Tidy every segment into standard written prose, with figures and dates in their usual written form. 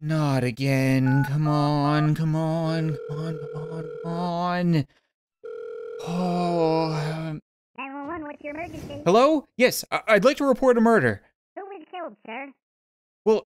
Not again. Come on, come on, come on, come on, come on. Oh. 911, what's your emergency? Hello? Yes, I'd like to report a murder. Who was killed, sir? Well,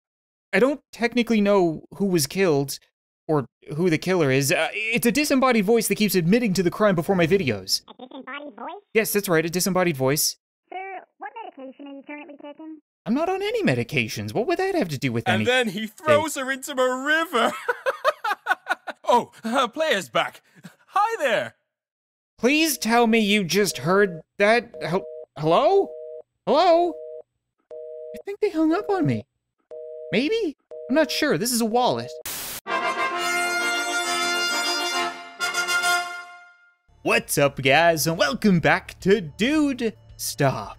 I don't technically know who was killed or who the killer is. It's a disembodied voice that keeps admitting to the crime before my videos. A disembodied voice? Yes, that's right, a disembodied voice. Sir, what medication are you currently taking? I'm not on any medications. What would that have to do with anything? And then he throws her into a river. Oh, player's back. Hi there. Please tell me you just heard that. Hello? Hello? I think they hung up on me. Maybe? I'm not sure. This is a wallet. What's up, guys? And welcome back to Dude Stop.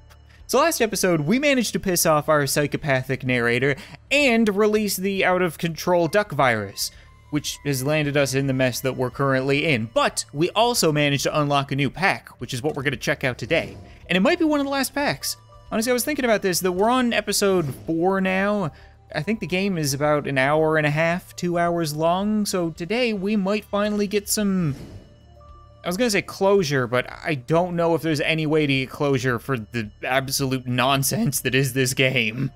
So last episode, we managed to piss off our psychopathic narrator and release the out-of-control duck virus, which has landed us in the mess that we're currently in. But we also managed to unlock a new pack, which is what we're going to check out today. And it might be one of the last packs. Honestly, I was thinking about this, that we're on episode 4 now. I think the game is about an hour and a half, 2 hours long. So today, we might finally get some... I was gonna say closure, but I don't know if there's any way to get closure for the absolute nonsense that is this game.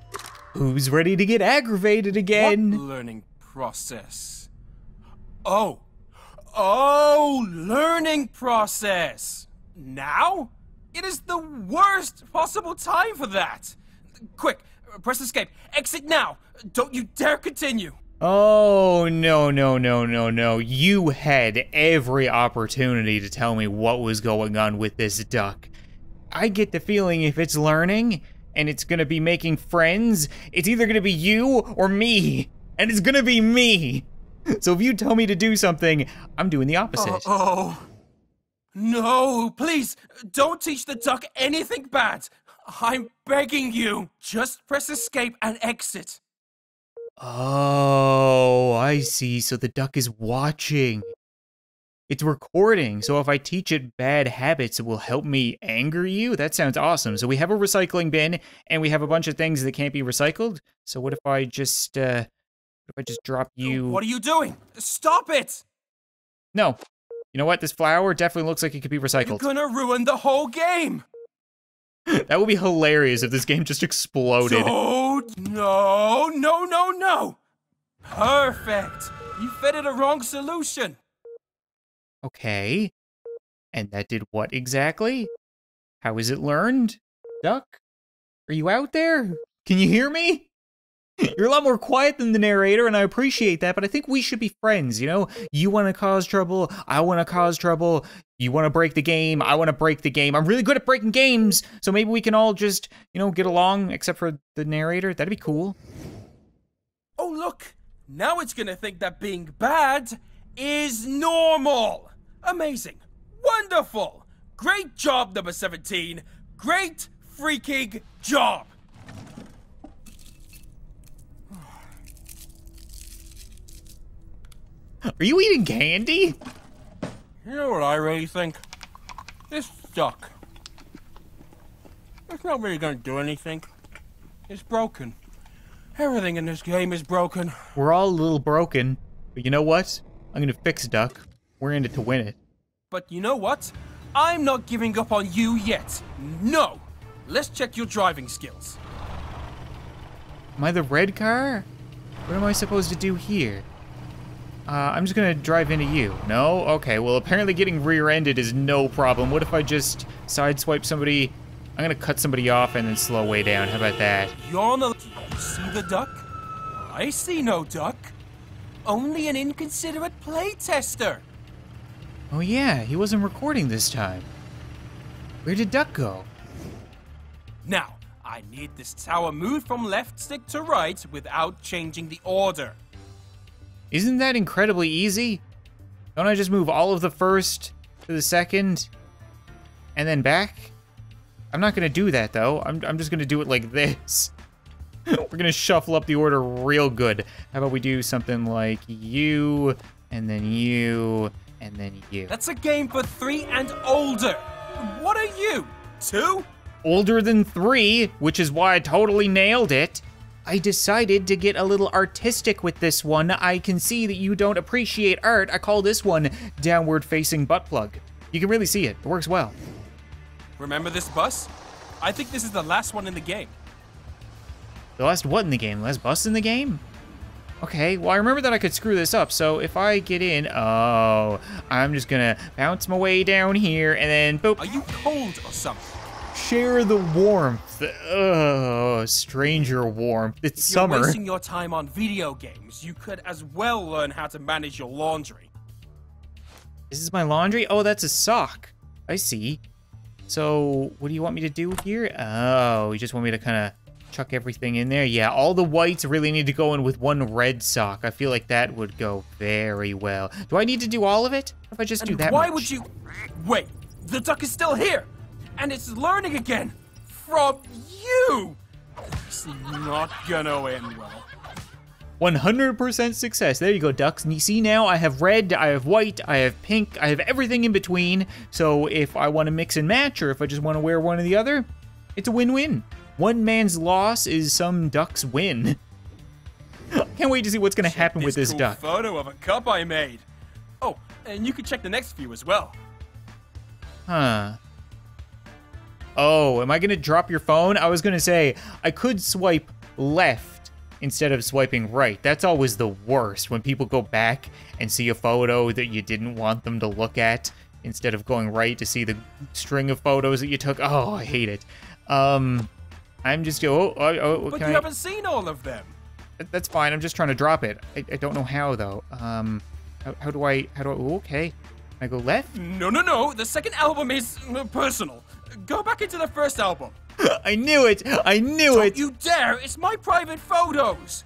Who's ready to get aggravated again? What learning process? Oh, learning process. Now? It is the worst possible time for that. Quick, press escape. Exit now. Don't you dare continue. Oh, no, no, no, no, no. You had every opportunity to tell me what was going on with this duck. I get the feeling if it's learning and it's gonna be making friends, it's either gonna be you or me. And it's gonna be me. So if you tell me to do something, I'm doing the opposite. Oh, no, please don't teach the duck anything bad. I'm begging you. Just press escape and exit. Oh, I see. So the duck is watching. It's recording. So if I teach it bad habits, it will help me anger you? That sounds awesome. So we have a recycling bin and we have a bunch of things that can't be recycled. So what if I just, drop you? What are you doing? Stop it! No. You know what? This flower definitely looks like it could be recycled. You're gonna ruin the whole game. That would be hilarious if this game just exploded. No. Perfect. You fed it a wrong solution. Okay. And that did what exactly? How is it learned? Duck? Are you out there? Can you hear me? You're a lot more quiet than the narrator, and I appreciate that, but I think we should be friends, you know? You want to cause trouble, I want to cause trouble. You want to break the game, I want to break the game. I'm really good at breaking games, so maybe we can all just, you know, get along, except for the narrator. That'd be cool. Oh, look! Now it's gonna think that being bad is normal! Amazing! Wonderful! Great job, number 17! Great freaking job! Are you eating candy? You know what I really think? This duck. It's not really gonna do anything. It's broken. Everything in this game is broken. We're all a little broken, but you know what? I'm gonna fix Duck. We're in it to win it. But you know what? I'm not giving up on you yet. No! Let's check your driving skills. Am I the red car? What am I supposed to do here? I'm just gonna drive into you. No? Okay, well apparently getting rear-ended is no problem. What if I just sideswipe somebody? I'm gonna cut somebody off and then slow way down. How about that? You see the duck? I see no duck. Only an inconsiderate playtester. Oh yeah, he wasn't recording this time. Where did Duck go? Now, I need this tower moved from left stick to right without changing the order. Isn't that incredibly easy? Don't I just move all of the first to the second and then back? I'm not gonna do that though. I'm just gonna do it like this. We're gonna shuffle up the order real good. How about we do something like you, and then you, and then you. That's a game for 3 and older. What are you, 2? Older than 3, which is why I totally nailed it. I decided to get a little artistic with this one. I can see that you don't appreciate art. I call this one Downward Facing Butt Plug. You can really see it. It works well. Remember this bus? I think this is the last one in the game. The last what in the game? The last bus in the game? Okay, well, I remember that I could screw this up, so if I get in... Oh, I'm just gonna bounce my way down here, and then boop. Are you cold or something? Share the warmth. Oh, stranger warmth. It's summer. If you're wasting your time on video games, you could as well learn how to manage your laundry. Is this my laundry? Oh, that's a sock. I see. So, what do you want me to do here? Oh, you just want me to kind of... chuck everything in there. Yeah, all the whites really need to go in with one red sock. I feel like that would go very well. Do I need to do all of it? If I just do that much? Why would you... Wait, the duck is still here! And it's learning again! From you! It's not gonna end well. 100% success. There you go, ducks. And you see now, I have red, I have white, I have pink, I have everything in between. So if I want to mix and match, or if I just want to wear one or the other, it's a win-win. One man's loss is some duck's win. Can't wait to see what's gonna happen with this duck. Photo of a cup I made. Oh, and you can check the next few as well. Huh. Oh, am I gonna drop your phone? I was gonna say I could swipe left instead of swiping right. That's always the worst when people go back and see a photo that you didn't want them to look at instead of going right to see the string of photos that you took. Oh, I hate it. I'm just but you haven't seen all of them. That's fine. I'm just trying to drop it. I don't know how though. How do I? Ooh, okay. Can I go left? No. The second album is personal. Go back into the first album. I knew it. I knew it. Don't you dare! It's my private photos.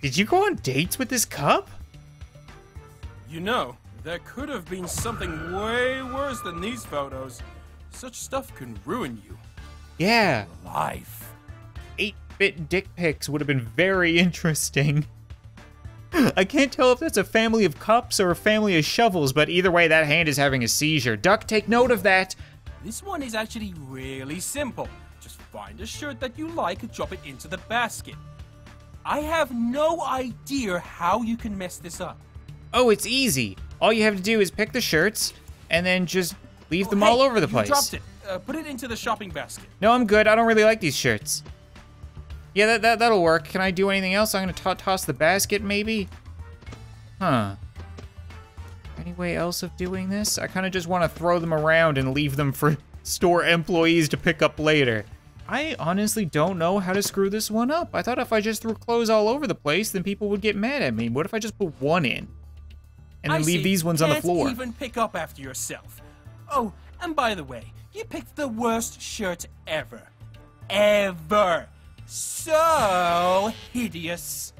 Did you go on dates with this cup? You know, there could have been something way worse than these photos. Such stuff can ruin you. Yeah. Life. 8-bit dick pics would have been very interesting. I can't tell if that's a family of cups or a family of shovels, but either way, that hand is having a seizure. Duck, take note of that. This one is actually really simple. Just find a shirt that you like and drop it into the basket. I have no idea how you can mess this up. Oh, it's easy. All you have to do is pick the shirts and then just leave them all over the place. You dropped it. Put it into the shopping basket. No, I'm good. I don't really like these shirts. Yeah, that'll work. Can I do anything else? I'm going to toss the basket, maybe? Huh. Any way else of doing this? I kind of just want to throw them around and leave them for store employees to pick up later. I honestly don't know how to screw this one up. I thought if I just threw clothes all over the place, then people would get mad at me. What if I just put one in? And then leave these ones on the floor? Can't even pick up after yourself. Oh, and by the way, you picked the worst shirt ever. Ever. So hideous.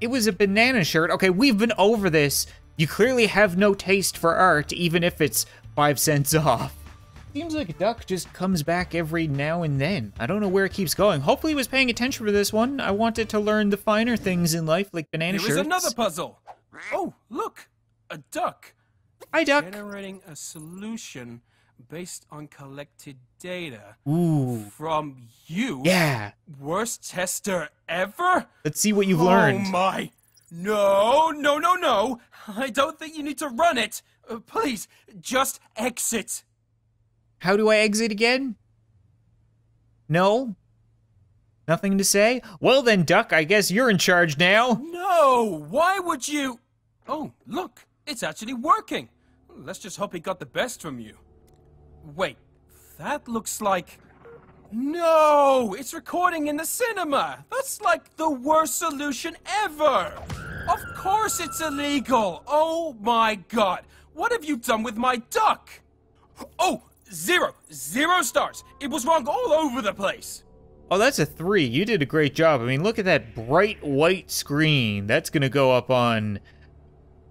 It was a banana shirt. Okay, we've been over this. You clearly have no taste for art, even if it's 5 cents off. Seems like a duck just comes back every now and then. I don't know where it keeps going. Hopefully it was paying attention for this one. I wanted to learn the finer things in life, like banana shirts. There is another puzzle. Oh, look. A duck. Hi, duck. Generating a solution based on collected data. Ooh. From you. Yeah. Worst tester ever? Let's see what you've learned. Oh my. No. I don't think you need to run it. Please, just exit. How do I exit again? No? Nothing to say? Well then, duck, I guess you're in charge now. No, why would you? Oh, look, it's actually working. Let's just hope he got the best from you. Wait, that looks like... No! It's recording in the cinema! That's like the worst solution ever! Of course it's illegal! Oh my god! What have you done with my duck? Oh! Zero! 0 stars! It was wrong all over the place! Oh, that's a 3. You did a great job. I mean, look at that bright white screen. That's gonna go up on...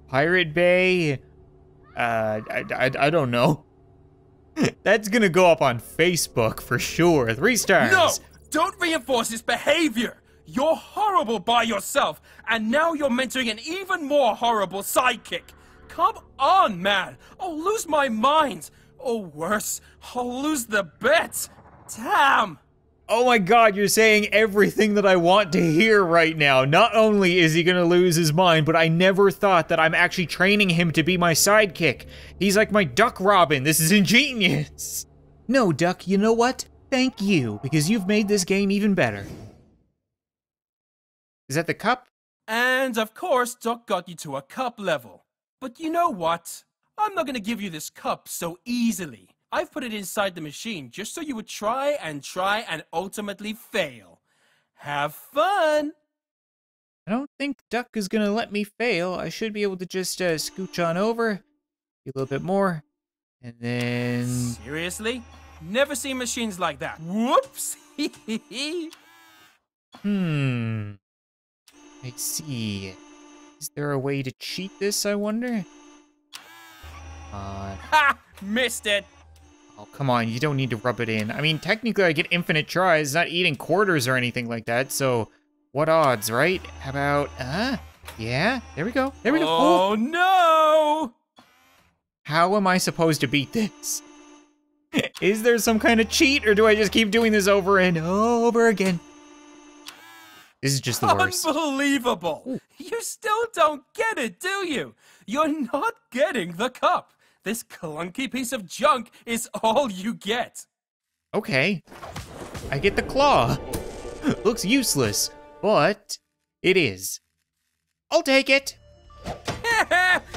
Pirate Bay? I don't know. That's gonna go up on Facebook for sure. 3 stars. No! Don't reinforce his behavior! You're horrible by yourself, and now you're mentoring an even more horrible sidekick. Come on, man! I'll lose my mind! Or worse, I'll lose the bet! Damn! Oh my god, you're saying everything that I want to hear right now. Not only is he gonna lose his mind, but I never thought that I'm actually training him to be my sidekick. He's like my duck Robin. This is ingenious. No, Duck, you know what? Thank you, because you've made this game even better. Is that the cup? And of course, Duck got you to a cup level. But you know what? I'm not gonna give you this cup so easily. I've put it inside the machine just so you would try and ultimately fail. Have fun! I don't think Duck is gonna let me fail. I should be able to just scooch on over, do a little bit more, and then... Seriously? Never seen machines like that. Whoops! I see. Is there a way to cheat this, I wonder? Ha! Missed it! Oh, come on, you don't need to rub it in. I mean, technically I get infinite tries, not eating quarters or anything like that, so what odds, right? How about, yeah, there we go, there we go. Oh, no! How am I supposed to beat this? Is there some kind of cheat, or do I just keep doing this over and over again? This is just the worst. Unbelievable! Ooh. You still don't get it, do you? You're not getting the cup. This clunky piece of junk is all you get. Okay. I get the claw. Looks useless, but it is. I'll take it.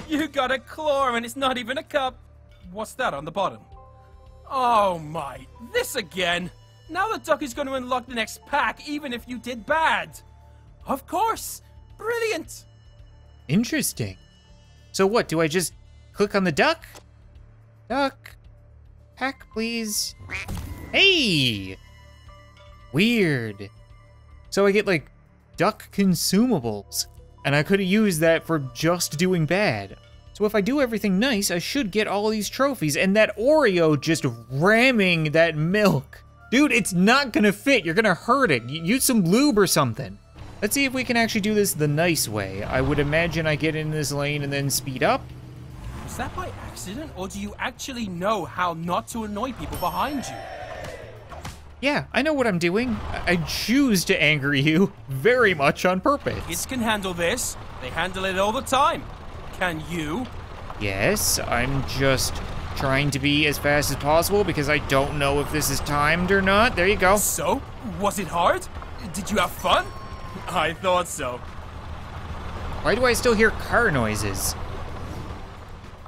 You got a claw and it's not even a cup. What's that on the bottom? Oh my, this again. Now the Duck is going to unlock the next pack even if you did bad. Of course. Brilliant. Interesting. So what, do I just... click on the duck? Duck. Pack, please. Hey! Weird. So I get, like, duck consumables. And I could have used that for just doing bad. So if I do everything nice, I should get all these trophies. And that Oreo just ramming that milk. Dude, it's not gonna fit. You're gonna hurt it. Use some lube or something. Let's see if we can actually do this the nice way. I would imagine I get in this lane and then speed up. Is that by accident, or do you actually know how not to annoy people behind you? Yeah, I know what I'm doing. I choose to anger you very much on purpose. Kids can handle this. They handle it all the time. Can you? Yes, I'm just trying to be as fast as possible because I don't know if this is timed or not. There you go. So, was it hard? Did you have fun? I thought so. Why do I still hear car noises?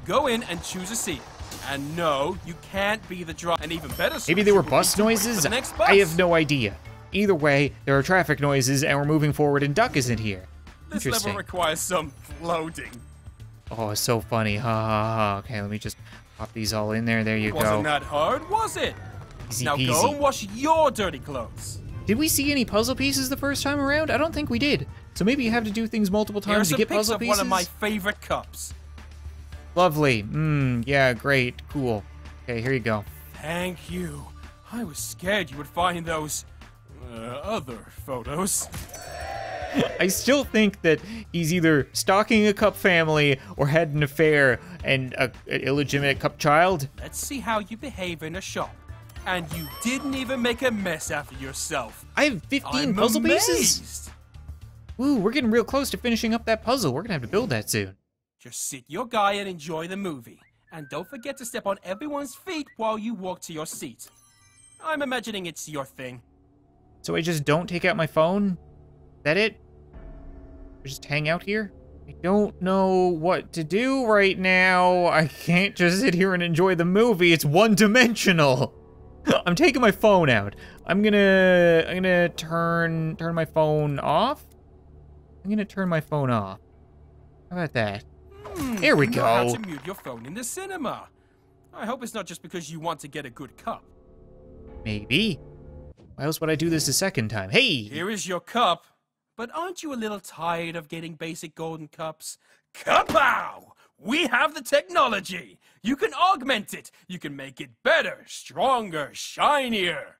Go in and choose a seat. And no, you can't be the driver. And even better, maybe they were bus noises? Bus. I have no idea. Either way, there are traffic noises and we're moving forward and Duck isn't here. This level requires some loading. Oh, it's so funny. Ha ha ha. Okay, let me just pop these all in there. There you go. Wasn't that hard, was it? Easy peasy. Now go and wash your dirty clothes. Did we see any puzzle pieces the first time around? I don't think we did. So maybe you have to do things multiple times to get puzzle pieces. Here's one of my favorite cups. Lovely. Yeah, great. Cool. Okay, here you go. Thank you. I was scared you would find those other photos. I still think that he's either stalking a cup family or had an affair and an illegitimate cup child. Let's see how you behave in a shop. And you didn't even make a mess after yourself. I have 15 puzzle pieces? Ooh, we're getting real close to finishing up that puzzle. We're gonna have to build that soon. Just sit your guy and enjoy the movie. And don't forget to step on everyone's feet while you walk to your seat. I'm imagining it's your thing. So I just don't take out my phone? Is that it? I just hang out here? I don't know what to do right now. I can't just sit here and enjoy the movie. It's one-dimensional. I'm taking my phone out. I'm gonna turn my phone off. I'm gonna turn my phone off. How about that? Here we go. How to mute your phone in the cinema. I hope it's not just because you want to get a good cup. Maybe. Why else would I do this a second time? Hey! Here is your cup. But aren't you a little tired of getting basic golden cups? Kapow! We have the technology. You can augment it. You can make it better, stronger, shinier.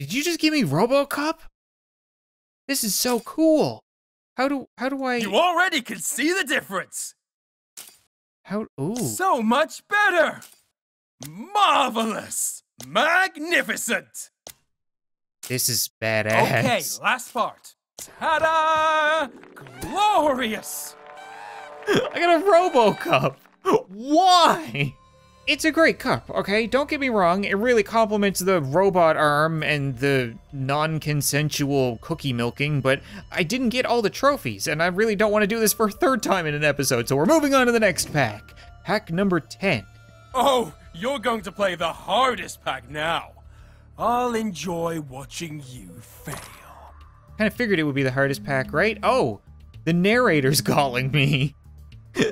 Did you just give me RoboCup? This is so cool. How do I... You already can see the difference. Ooh. So much better! Marvelous! Magnificent! This is badass. Okay, last part. Ta-da! Glorious! I got a RoboCup. Why? It's a great cup, okay? Don't get me wrong. It really complements the robot arm and the non-consensual cookie milking, but I didn't get all the trophies, and I really don't want to do this for a third time in an episode, so we're moving on to the next pack. Pack number 10. Oh, you're going to play the hardest pack now. I'll enjoy watching you fail. Kind of figured it would be the hardest pack, right? Oh, the narrator's calling me.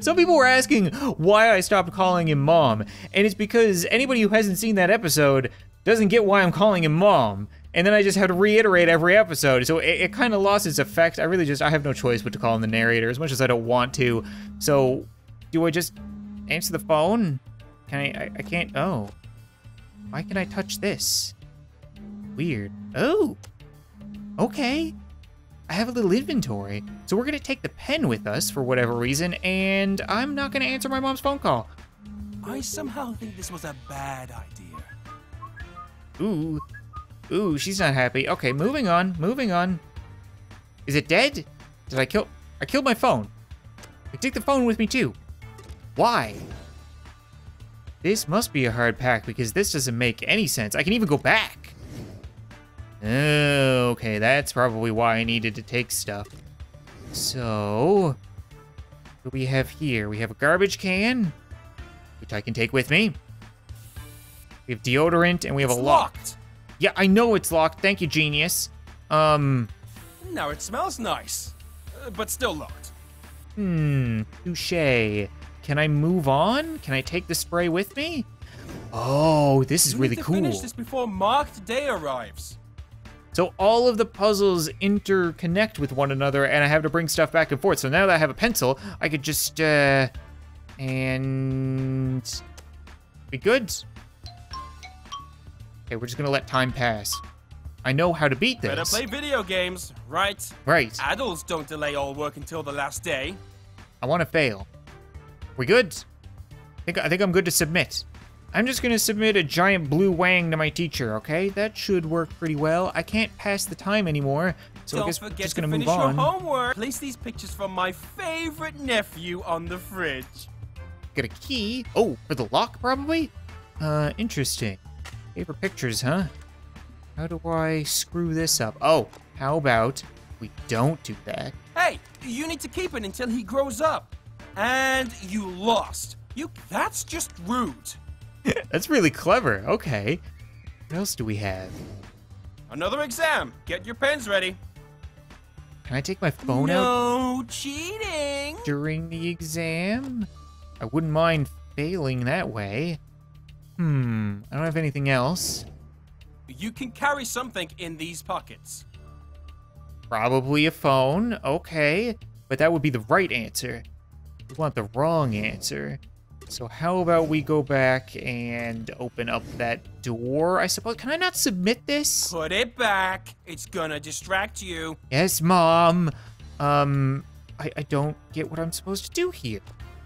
Some people were asking why I stopped calling him Mom, and it's because anybody who hasn't seen that episode doesn't get why I'm calling him Mom, and then I just had to reiterate every episode, so it kind of lost its effect. I have no choice but to call him the narrator, as much as I don't want to. So, do I just answer the phone? Can I can't, oh. Why can I touch this? Weird. Oh, okay. I have a little inventory, so we're gonna take the pen with us for whatever reason, and I'm not gonna answer my mom's phone call. I somehow think this was a bad idea. Ooh, ooh, she's not happy. Okay, moving on, moving on. Is it dead? Did I kill? I killed my phone. I took the phone with me too. Why? This must be a hard pack because this doesn't make any sense. I can even go back. Oh, okay, that's probably why I needed to take stuff. So, what do we have here? We have a garbage can, which I can take with me. We have deodorant, and we have a lock. It's locked. Yeah, I know it's locked. Thank you, genius. Now it smells nice, but still locked. Hmm, touche. Can I move on? Can I take the spray with me? Oh, this is really cool. We need to finish this before Mark's day arrives. So all of the puzzles interconnect with one another, and I have to bring stuff back and forth. So now that I have a pencil, I could just, and be good. Okay, we're just gonna let time pass. I know how to beat this. Better play video games, right? Right. Adults don't delay all work until the last day. I wanna fail. We good? I think I'm good to submit. I'm just gonna submit a giant blue wang to my teacher, okay? That should work pretty well. I can't pass the time anymore, so I guess we're just gonna move on. Don't forget to finish your homework. Place these pictures from my favorite nephew on the fridge. Got a key. Oh, for the lock, probably? Interesting. Paper pictures, huh? How do I screw this up? Oh, how about we don't do that? Hey, you need to keep it until he grows up. And you lost. That's just rude. That's really clever. Okay. What else do we have? Another exam. Get your pens ready. Can I take my phone out? No cheating. During the exam? I wouldn't mind failing that way. Hmm. I don't have anything else. You can carry something in these pockets. Probably a phone. Okay. But that would be the right answer. We want the wrong answer. So how about we go back and open up that door, I suppose? Can I not submit this? Put it back. It's gonna distract you. Yes, Mom. I don't get what I'm supposed to do here.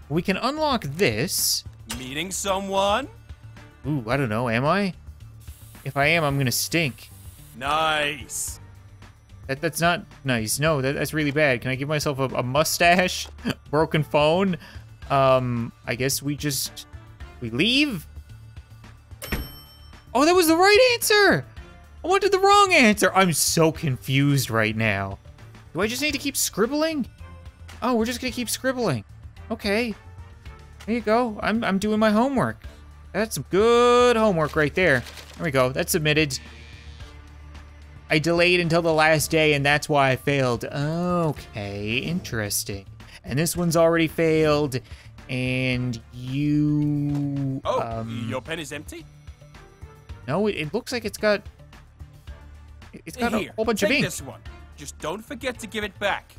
We can unlock this. Meeting someone? Ooh, I don't know, am I? If I am, I'm gonna stink. Nice. That's not nice. No, that's really bad. Can I give myself a mustache? Broken phone? I guess we leave? Oh, that was the right answer! I wanted the wrong answer! I'm so confused right now. Do I just need to keep scribbling? Oh, we're just gonna keep scribbling. Okay. There you go. I'm doing my homework. That's some good homework right there. There we go. That's submitted. I delayed until the last day, and that's why I failed. Okay, interesting. And this one's already failed, and you... Oh, your pen is empty? No, it looks like it's got a whole bunch of ink. Take this one. Just don't forget to give it back.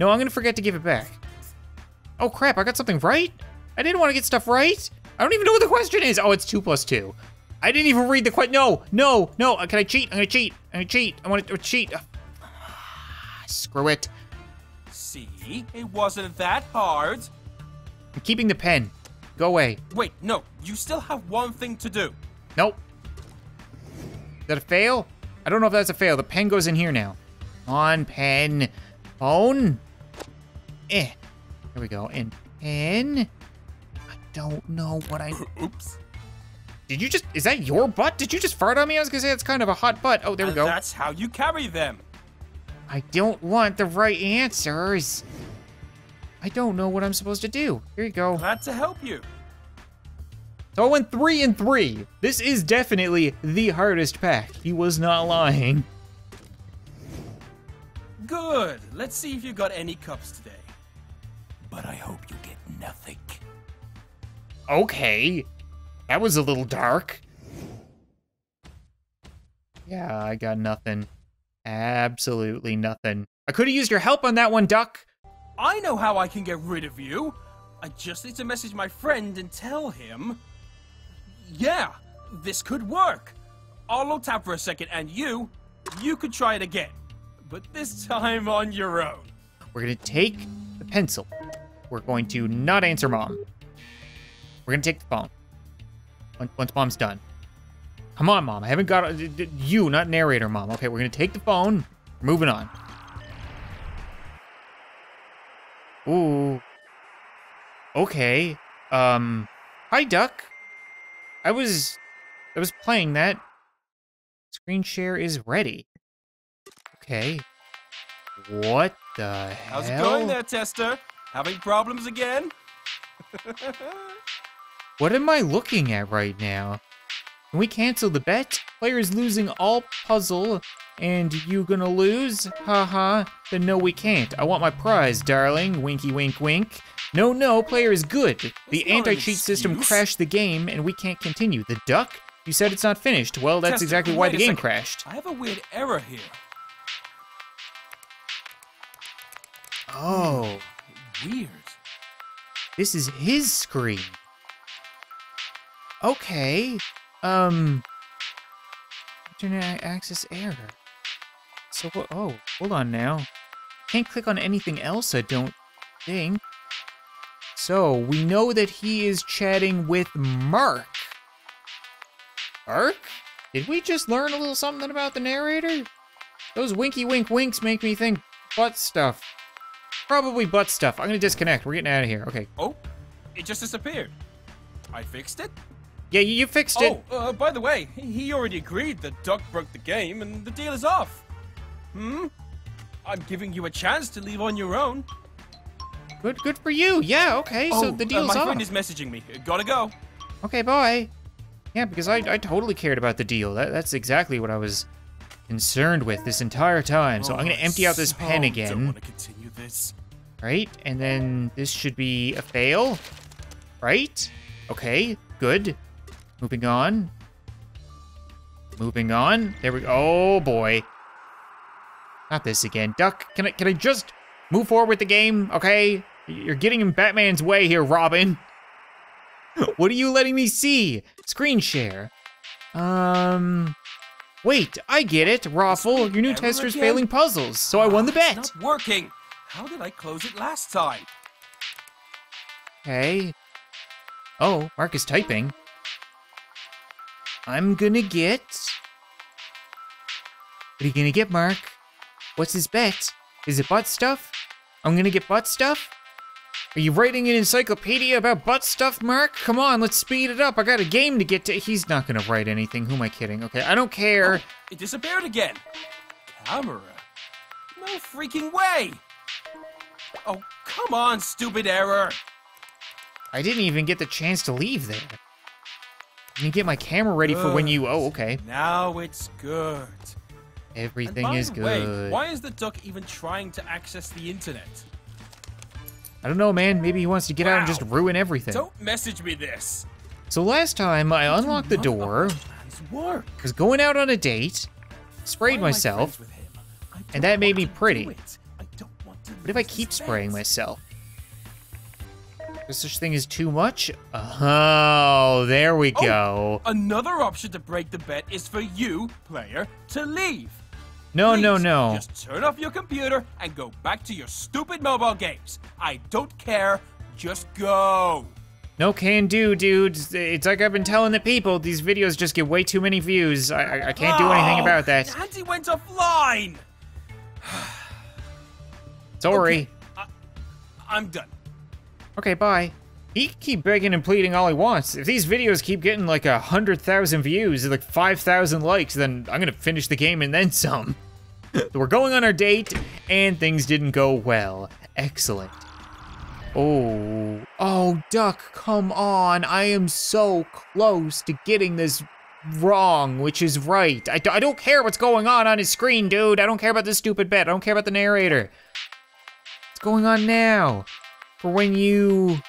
No, I'm gonna forget to give it back. Oh crap, I got something right? I didn't want to get stuff right. I don't even know what the question is. Oh, it's 2 plus 2. I didn't even read the question. No. Can I cheat? I'm gonna cheat. I want to cheat. Screw it. See, it wasn't that hard. I'm keeping the pen. Go away. Wait, no, you still have one thing to do. Nope. Is that a fail? I don't know if that's a fail. The pen goes in here now. On pen. Phone. Eh. There we go. And pen. I don't know what I... Oops. Did you just... Is that your butt? Did you just fart on me? I was going to say it's kind of a hot butt. Oh, there we go. That's how you carry them. I don't want the right answers. I don't know what I'm supposed to do. Here you go. Glad to help you. So I went 3 and 3. This is definitely the hardest pack. He was not lying. Good. Let's see if you got any cups today. But I hope you get nothing. Okay. That was a little dark. Yeah, I got nothing. Absolutely nothing. I could have used your help on that one, Duck. I know how I can get rid of you. I just need to message my friend and tell him... Yeah, this could work. I'll look tap for a second and you could try it again. But this time on your own. We're gonna take the pencil. We're going to not answer Mom. We're gonna take the phone. Once Mom's done. Come on, Mom, I haven't got you, not narrator, Mom. Okay, we're gonna take the phone. We're moving on. Ooh. Okay. Hi, Duck. I was playing that. Screen share is ready. Okay. What the hell? How's it going there, Tester? Having problems again? What am I looking at right now? Can we cancel the bet? Player is losing all puzzle, and you gonna lose? Haha. Then no, we can't. I want my prize, darling. Winky, wink, wink. No, no, player is good. The anti-cheat system crashed the game, and we can't continue. The Duck? You said it's not finished. Well, that's exactly why the game crashed. I have a weird error here. Oh. Weird. This is his screen. Okay. Internet access error. So what? Oh, hold on now. Can't click on anything else, I don't think. So, we know that he is chatting with Mark. Mark? Did we just learn a little something about the narrator? Those winky wink winks make me think butt stuff. Probably butt stuff. I'm gonna disconnect. We're getting out of here. Okay. Oh, it just disappeared. I fixed it? Yeah, you fixed it. Oh, by the way, he already agreed that Duck broke the game and the deal is off. Hmm? I'm giving you a chance to leave on your own. Good for you. Yeah, okay, so the deal's off. My friend is messaging me. Gotta go. Okay, bye. Yeah, because I totally cared about the deal. That's exactly what I was concerned with this entire time. So I'm gonna empty out this pen again. Don't wanna continue this. Right, and then this should be a fail. Right? Okay, good. Moving on. Moving on. There we go. Oh boy. Not this again. Duck, can I just move forward with the game, okay? You're getting in Batman's way here, Robin. What are you letting me see? Screen share. Wait, I get it, Raffle. Your new tester's failing puzzles, so I won the bet. It's not working. How did I close it last time? Okay. Oh, Mark is typing. I'm gonna get... What are you gonna get, Mark? What's his bet? Is it butt stuff? I'm gonna get butt stuff? Are you writing an encyclopedia about butt stuff, Mark? Come on, let's speed it up. I got a game to get to. He's not gonna write anything. Who am I kidding? Okay, I don't care. Oh, it disappeared again. Camera? No freaking way. Oh, come on, stupid error. I didn't even get the chance to leave there. Let me get my camera ready for when you... Oh, okay. Now it's good. Everything is good. Way, why is the Duck even trying to access the internet? I don't know, man. Maybe he wants to get out and just ruin everything. Don't message me this. So last time, I unlocked the door, was going out on a date, sprayed myself, and that made me pretty. What if I keep spraying myself? There's such thing as too much? Oh, there we go. Another option to break the bet is for you, player, to leave. No, please, no. Just turn off your computer and go back to your stupid mobile games. I don't care. Just go. No can do, dudes. It's like I've been telling the people, these videos just get way too many views. I can't do anything about that. Andy went offline! Sorry. Okay, I'm done. Okay, bye. He can keep begging and pleading all he wants. If these videos keep getting like 100,000 views, like 5,000 likes, then I'm gonna finish the game and then some. So we're going on our date, and things didn't go well. Excellent. Oh, oh, Duck, come on. I am so close to getting this wrong, which is right. I don't care what's going on his screen, dude. I don't care about this stupid bit. I don't care about the narrator. What's going on now? For when you, what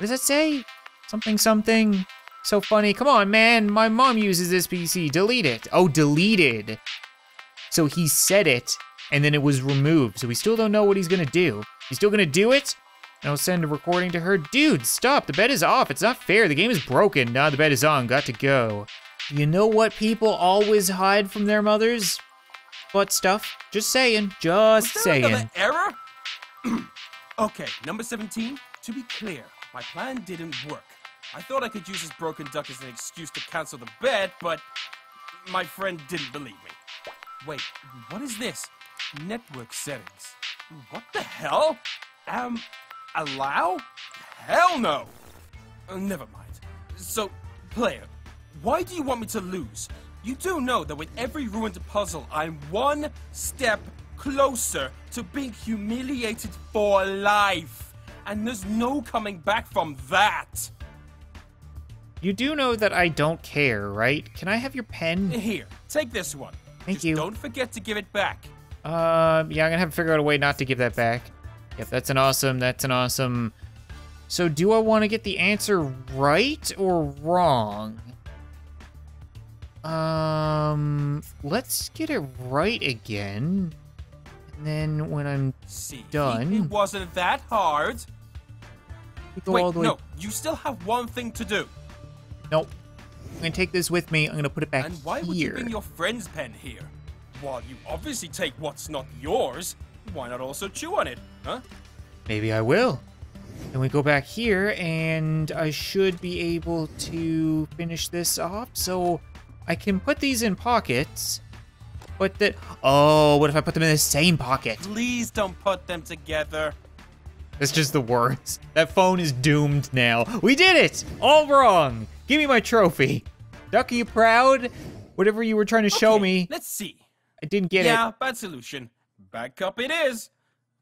does that say? Something, something, so funny. Come on, man, my mom uses this PC. Delete it. Oh, deleted. So he said it, and then it was removed. So we still don't know what he's gonna do. He's still gonna do it? And I'll send a recording to her. Dude, stop, the bet is off. It's not fair, the game is broken. Nah, the bet is on, got to go. You know what people always hide from their mothers? Butt stuff. Just saying, just saying. Was there another error? Okay, number 17, to be clear, my plan didn't work. I thought I could use this broken duck as an excuse to cancel the bet, but my friend didn't believe me. Wait, what is this? Network settings. What the hell? Allow? Hell no! Never mind. So, player, why do you want me to lose? You do know that with every ruined puzzle, I'm one step closer to being humiliated for life. And there's no coming back from that. You do know that I don't care, right? Can I have your pen? Here, take this one. Thank you. Don't forget to give it back. Yeah, I'm gonna have to figure out a way not to give that back. Yep, that's an awesome, that's an awesome. So do I want to get the answer right or wrong? Let's get it right again. And then when I'm done. It wasn't that hard. Wait, no, you still have one thing to do. Nope. I'm gonna take this with me, I'm gonna put it back here. And why would you bring your friend's pen here? Well, you obviously take what's not yours. Why not also chew on it, huh? Maybe I will. Then we go back here, and I should be able to finish this off. So I can put these in pockets, but that. Oh, what if I put them in the same pocket? Please don't put them together. That's just the worst. That phone is doomed now. We did it! All wrong. Give me my trophy. Duck, are you proud? Whatever you were trying to show me. Let's see. I didn't get it. Yeah, bad solution. Bad cop it is.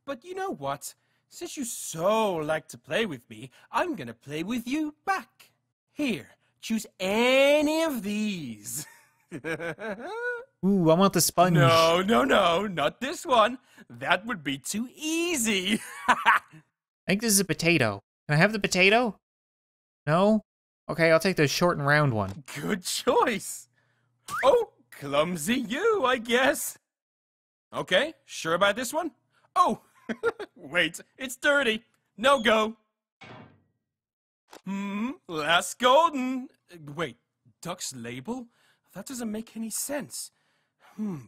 But you know what? Since you so like to play with me, I'm gonna play with you back. Here, choose any of these. Ooh, I want the sponge. No, no, no, not this one. That would be too easy. I think this is a potato. Can I have the potato? No? Okay, I'll take the short and round one. Good choice. Oh, clumsy you, I guess. Okay, sure about this one? Oh, wait, it's dirty. No go. Hmm, last golden. Wait, Duck's label? That doesn't make any sense. Hmm.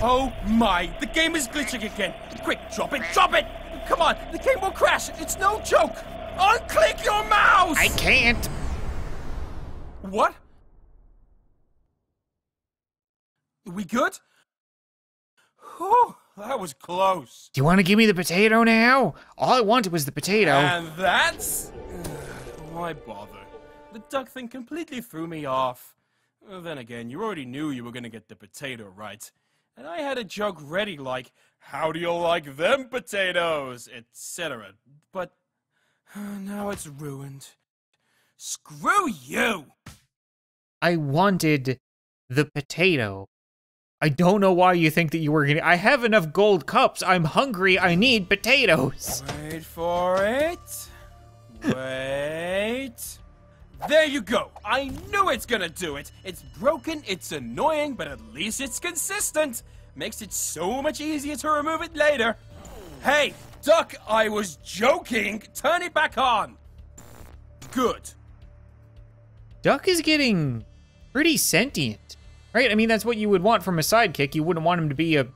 Oh my, the game is glitching again. Quick, drop it, drop it! Come on, the game will crash. It's no joke. Unclick your mouse! I can't. What? We good? Oh, that was close. Do you want to give me the potato now? All I wanted was the potato. And that's... Why bother? The duck thing completely threw me off. Then again, you already knew you were going to get the potato right. And I had a joke ready like, how do you like them potatoes, etc. But now it's ruined. Screw you! I wanted the potato. I don't know why you think that you were gonna- I have enough gold cups, I'm hungry, I need potatoes! Wait for it... Wait... There you go! I knew it's gonna do it! It's broken, it's annoying, but at least it's consistent! Makes it so much easier to remove it later! Hey, Duck, I was joking! Turn it back on! Good. Duck is getting pretty sentient. Right, I mean, that's what you would want from a sidekick. You wouldn't want him to be a,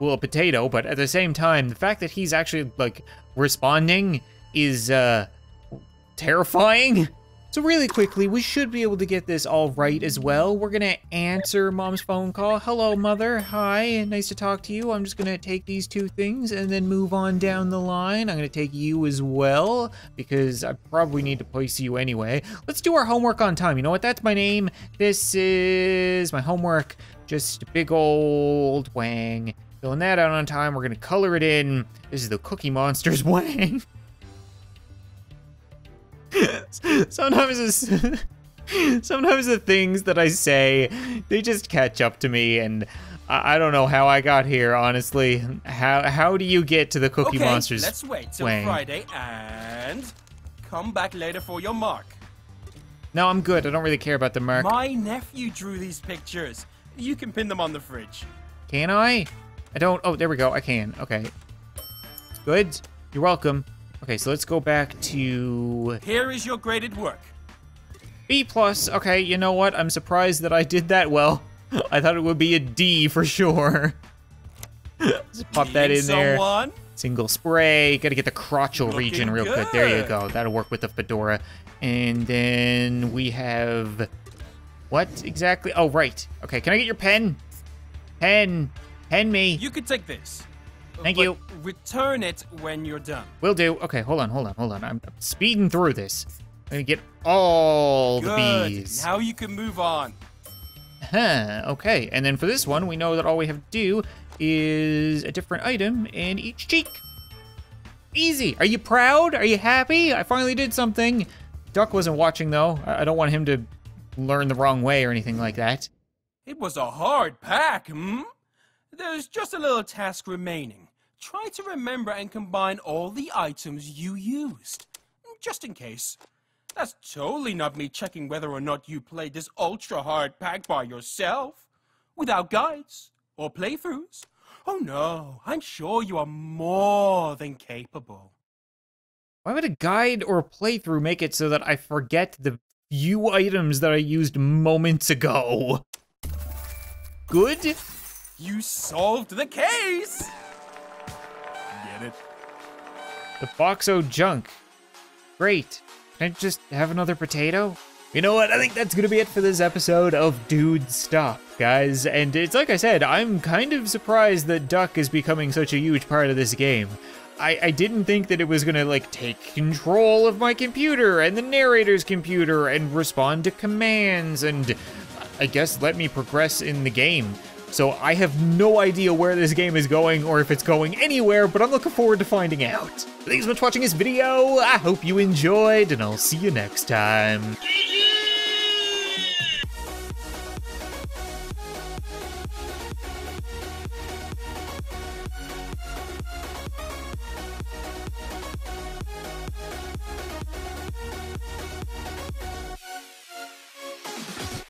well, a potato, but at the same time, the fact that he's actually, like, responding is, terrifying. So really quickly, we should be able to get this all right as well. We're gonna answer Mom's phone call. Hello, Mother. Hi, nice to talk to you. I'm just gonna take these two things and then move on down the line. I'm gonna take you as well because I probably need to place you anyway. Let's do our homework on time. You know what? That's my name. This is my homework. Just big old wang. Filling that out on time. We're gonna color it in. This is the Cookie Monster's wang. Sometimes the things that I say, they just catch up to me, and I don't know how I got here, honestly. How do you get to the Cookie Monster's wang? Let's wait till Friday and come back later for your mark. No, I'm good. I don't really care about the mark. My nephew drew these pictures. You can pin them on the fridge. Can I? I don't. Oh, there we go. I can. Okay. Good. You're welcome. Okay, so let's go back to... Here is your graded work. B+. Okay, you know what? I'm surprised that I did that well. I thought it would be a D for sure. Just pop that in there. Single spray. Gotta get the crotchal region real quick. There you go. That'll work with the fedora. And then we have... What exactly? Oh, right. Okay, can I get your pen? Pen. Pen me. You could take this. Thank you. Return it when you're done. Will do. Okay, hold on. I'm speeding through this. I'm gonna get all the bees. Now you can move on. Huh, okay. And then for this one, we know that all we have to do is a different item in each cheek. Easy. Are you proud? Are you happy? I finally did something. Duck wasn't watching, though. I don't want him to learn the wrong way or anything like that. It was a hard pack, hmm? There's just a little task remaining. Try to remember and combine all the items you used, just in case. That's totally not me checking whether or not you played this ultra-hard pack by yourself, without guides or playthroughs. Oh no, I'm sure you are more than capable. Why would a guide or a playthrough make it so that I forget the few items that I used moments ago? Good? You solved the case! Get it? The Boxo junk. Great. Can I just have another potato? You know what? I think that's gonna be it for this episode of Dude Stop, guys. And it's like I said, I'm kind of surprised that Duck is becoming such a huge part of this game. I didn't think that it was gonna, like, take control of my computer and the narrator's computer and respond to commands and, I guess, let me progress in the game. So I have no idea where this game is going or if it's going anywhere, but I'm looking forward to finding out. Thanks so much for watching this video. I hope you enjoyed, and I'll see you next time.